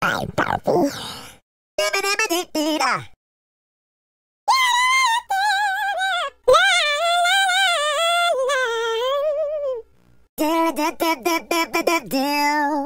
Hi, Buffy. Do do do do do do do.